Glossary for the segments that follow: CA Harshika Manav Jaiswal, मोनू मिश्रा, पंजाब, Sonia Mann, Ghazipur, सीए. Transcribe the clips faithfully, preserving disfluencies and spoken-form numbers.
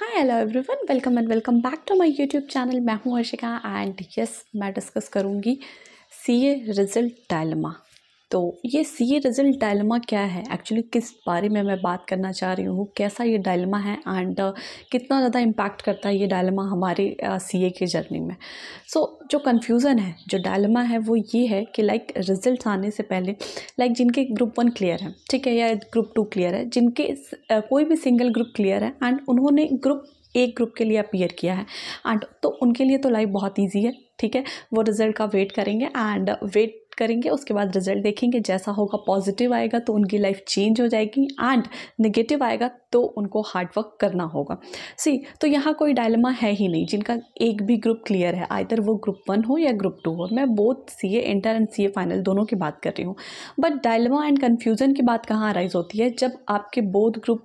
Hi hello everyone, welcome and welcome back to my YouTube channel. मैं हूं Harshika and yes मैं discuss करूंगी सीए result dilemma. तो ये सीए रिजल्ट डायलेमा क्या है, एक्चुअली किस बारे में मैं बात करना चाह रही हूँ, कैसा ये डायलेमा है एंड uh, कितना ज़्यादा इम्पैक्ट करता है ये डायलेमा हमारे सीए uh, के जर्नी में। सो so, जो कन्फ्यूज़न है, जो डायलेमा है वो ये है कि लाइक like, रिजल्ट आने से पहले लाइक like, जिनके ग्रुप वन क्लियर है, ठीक है, या ग्रुप टू क्लियर है, जिनके uh, कोई भी सिंगल ग्रुप क्लियर है एंड उन्होंने ग्रुप एक ग्रुप के लिए अपीयर किया है एंड तो उनके लिए तो लाइफ बहुत ईजी है, ठीक है। वो रिज़ल्ट का वेट करेंगे एंड वेट करेंगे, उसके बाद रिजल्ट देखेंगे, जैसा होगा पॉजिटिव आएगा तो उनकी लाइफ चेंज हो जाएगी एंड नेगेटिव आएगा तो उनको हार्ड वर्क करना होगा। सी तो यहाँ कोई डायलेमा है ही नहीं जिनका एक भी ग्रुप क्लियर है, आइदर वो ग्रुप वन हो या ग्रुप टू हो। मैं both सीए inter and सीए final दोनों की बात कर रही हूँ। बट डायलेमा एंड कन्फ्यूज़न की बात कहाँ राइज होती है, जब आपके बोथ ग्रुप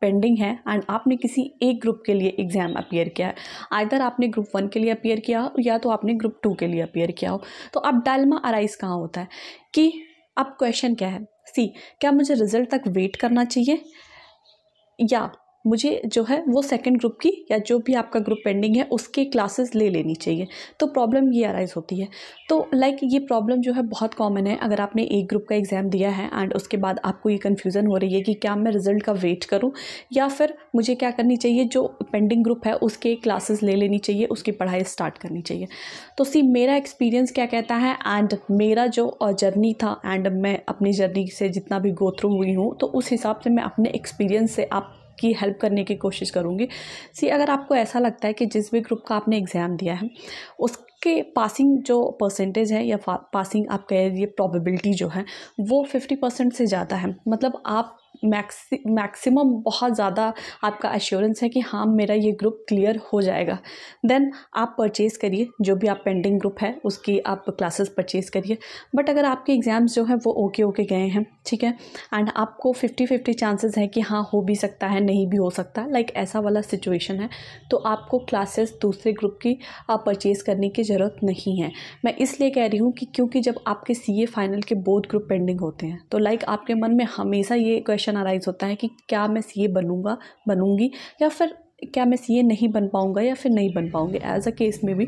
पेंडिंग है एंड आपने किसी एक ग्रुप के लिए एग्ज़ाम अपीयर किया है, आइदर आपने ग्रुप वन के लिए अपीयर किया हो या तो आपने ग्रुप टू के लिए अपीयर किया हो। तो अब डायलेमा अराइज कहाँ होता है कि अब क्वेश्चन क्या है, सी क्या मुझे रिजल्ट तक वेट करना चाहिए या मुझे जो है वो सेकंड ग्रुप की या जो भी आपका ग्रुप पेंडिंग है उसके क्लासेस ले लेनी चाहिए। तो प्रॉब्लम ये अराइज़ होती है। तो लाइक ये प्रॉब्लम जो है बहुत कॉमन है। अगर आपने एक ग्रुप का एग्ज़ाम दिया है एंड उसके बाद आपको ये कन्फ्यूज़न हो रही है कि क्या मैं रिज़ल्ट का वेट करूं या फिर मुझे क्या करनी चाहिए, जो पेंडिंग ग्रुप है उसके क्लासेस ले लेनी चाहिए, उसकी पढ़ाई स्टार्ट करनी चाहिए। तो सी मेरा एक्सपीरियंस क्या कहता है एंड मेरा जो जर्नी था एंड मैं अपनी जर्नी से जितना भी गो थ्रू हुई हूँ तो उस हिसाब से मैं अपने एक्सपीरियंस से आप की हेल्प करने की कोशिश करूँगी। सी अगर आपको ऐसा लगता है कि जिस भी ग्रुप का आपने एग्ज़ाम दिया है उसके पासिंग जो परसेंटेज है या पासिंग आप कह रही है प्रॉबिलिटी जो है वो फिफ्टी परसेंट से ज़्यादा है, मतलब आप मैक्सी मैक्सिमम बहुत ज़्यादा आपका एश्योरेंस है कि हाँ मेरा ये ग्रुप क्लियर हो जाएगा, देन आप परचेज़ करिए जो भी आप पेंडिंग ग्रुप है उसकी आप क्लासेस परचेज़ करिए। बट अगर आपके एग्ज़ाम्स जो है वो ओके ओके गए हैं, ठीक है, एंड आपको फिफ्टी फिफ्टी चांसेस हैं कि हाँ हो भी सकता है नहीं भी हो सकता, लाइक ऐसा वाला सिचुएशन है, तो आपको क्लासेस दूसरे ग्रुप की आप परचेज़ करने की ज़रूरत नहीं है। मैं इसलिए कह रही हूँ कि क्योंकि जब आपके सी ए फाइनल के बोथ ग्रुप पेंडिंग होते हैं तो लाइक आपके मन में हमेशा ये क्वेश्चन अराइज होता है कि क्या मैं सीए बनूंगा बनूंगी या फिर क्या मैं सीए नहीं बन पाऊंगा या फिर नहीं बन पाऊंगी, एज अ केस में भी।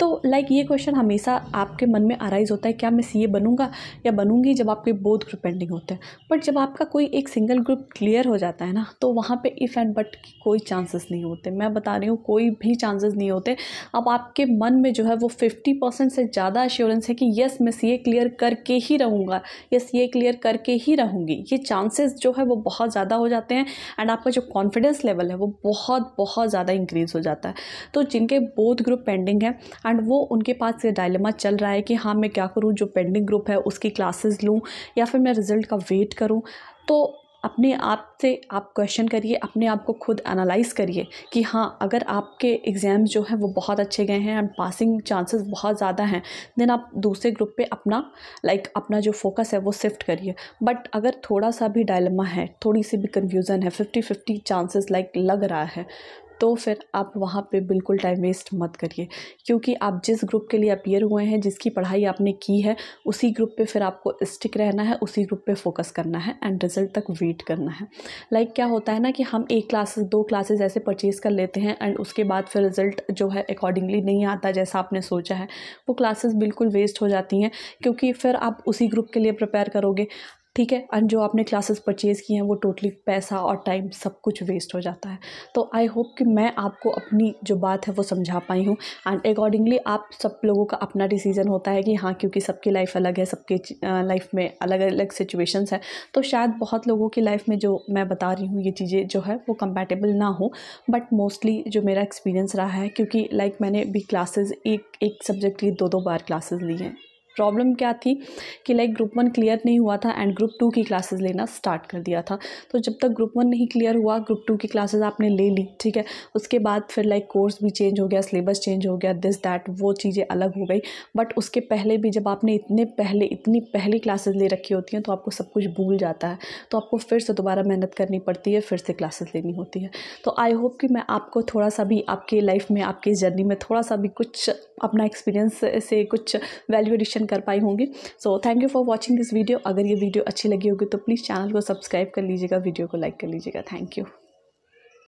तो लाइक ये क्वेश्चन हमेशा आपके मन में अराइज होता है, क्या मैं सीए बनूंगा या बनूंगी, जब आपके बोथ ग्रुप पेंडिंग होते हैं। बट जब आपका कोई एक सिंगल ग्रुप क्लियर हो जाता है ना तो वहाँ पे इफ़ एंड बट की कोई चांसेस नहीं होते। मैं बता रही हूँ कोई भी चांसेस नहीं होते। अब आपके मन में जो है वो फिफ्टी परसेंट से ज़्यादा एश्योरेंस है कि यस मैं सीए क्लियर करके ही रहूँगा या सीए क्लियर करके ही रहूँगी। ये चांसेस जो है वो बहुत ज़्यादा हो जाते हैं एंड आपका जो कॉन्फिडेंस लेवल है वो बहुत बहुत ज़्यादा इंक्रीज़ हो जाता है। तो जिनके बोथ ग्रुप पेंडिंग है एंड वो उनके पास ये डायलेमा चल रहा है कि हाँ मैं क्या करूँ, जो पेंडिंग ग्रुप है उसकी क्लासेस लूँ या फिर मैं रिज़ल्ट का वेट करूँ, तो अपने आप से आप क्वेश्चन करिए, अपने आप को खुद एनालाइज़ करिए कि हाँ अगर आपके एग्ज़ाम जो है वो बहुत अच्छे गए हैं एंड पासिंग चांसेस बहुत ज़्यादा हैं, देन आप दूसरे ग्रुप पे अपना लाइक like, अपना जो फोकस है वो शिफ्ट करिए। बट अगर थोड़ा सा भी डायलेमा है, थोड़ी सी भी कन्फ्यूज़न है, फिफ्टी फिफ्टी चांसेस लाइक लग रहा है, तो फिर आप वहाँ पे बिल्कुल टाइम वेस्ट मत करिए, क्योंकि आप जिस ग्रुप के लिए अपीयर हुए हैं, जिसकी पढ़ाई आपने की है, उसी ग्रुप पे फिर आपको स्टिक रहना है, उसी ग्रुप पे फोकस करना है एंड रिज़ल्ट तक वेट करना है। लाइक like क्या होता है ना कि हम एक क्लासेस दो क्लासेस ऐसे परचेज़ कर लेते हैं एंड उसके बाद फिर रिज़ल्ट जो है अकॉर्डिंगली नहीं आता जैसा आपने सोचा है, वो क्लासेस बिल्कुल वेस्ट हो जाती हैं, क्योंकि फिर आप उसी ग्रुप के लिए प्रिपेयर करोगे, ठीक है, एंड जो आपने क्लासेस परचेज़ की हैं वो टोटली पैसा और टाइम सब कुछ वेस्ट हो जाता है। तो आई होप कि मैं आपको अपनी जो बात है वो समझा पाई हूँ एंड अकॉर्डिंगली आप सब लोगों का अपना डिसीज़न होता है कि हाँ, क्योंकि सबकी लाइफ अलग है, सबके लाइफ में अलग अलग सिचुएशंस है, तो शायद बहुत लोगों की लाइफ में जो मैं बता रही हूँ ये चीज़ें जो है वो कंपैटिबल ना हो। बट मोस्टली जो मेरा एक्सपीरियंस रहा है, क्योंकि लाइक मैंने भी क्लासेस एक एक सब्जेक्ट की दो दो बार क्लासेस ली हैं। प्रॉब्लम क्या थी कि लाइक ग्रुप वन क्लियर नहीं हुआ था एंड ग्रुप टू की क्लासेस लेना स्टार्ट कर दिया था। तो जब तक ग्रुप वन नहीं क्लियर हुआ, ग्रुप टू की क्लासेस आपने ले ली, ठीक है, उसके बाद फिर लाइक कोर्स भी चेंज हो गया, सिलेबस चेंज हो गया, दिस दैट वो चीज़ें अलग हो गई। बट उसके पहले भी जब आपने इतने पहले इतनी पहली क्लासेस ले रखी होती हैं तो आपको सब कुछ भूल जाता है, तो आपको फिर से दोबारा मेहनत करनी पड़ती है, फिर से क्लासेस लेनी होती है। तो आई होप कि मैं आपको थोड़ा सा भी आपके लाइफ में, आपके जर्नी में थोड़ा सा भी कुछ अपना एक्सपीरियंस से कुछ वैल्यू एडिशन कर पाई होंगी। So thank you for watching this video. अगर ये वीडियो अच्छी लगी होगी तो प्लीज़ चैनल को सब्सक्राइब कर लीजिएगा, वीडियो को लाइक कर लीजिएगा। Thank you.